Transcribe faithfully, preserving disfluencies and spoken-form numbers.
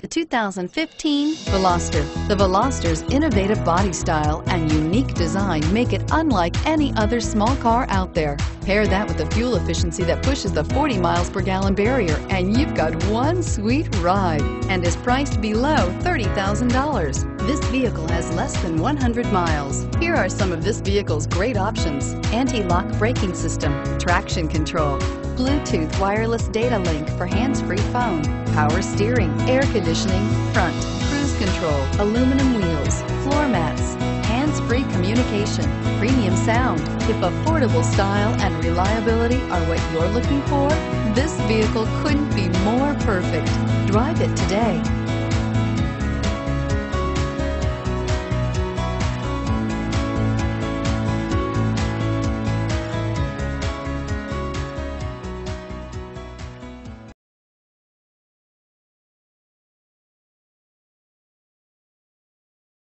The two thousand fifteen Veloster. The Veloster's innovative body style and unique design make it unlike any other small car out there. Pair that with the fuel efficiency that pushes the forty miles per gallon barrier and you've got one sweet ride, and is priced below thirty thousand dollars. This vehicle has less than one hundred miles. Here are some of this vehicle's great options: anti-lock braking system, traction control, Bluetooth wireless data link for hands-free phone, power steering, air conditioning, front, cruise control, aluminum wheels, floor mats, hands-free communication, premium sound. If affordable style and reliability are what you're looking for, this vehicle couldn't be more perfect. Drive it today.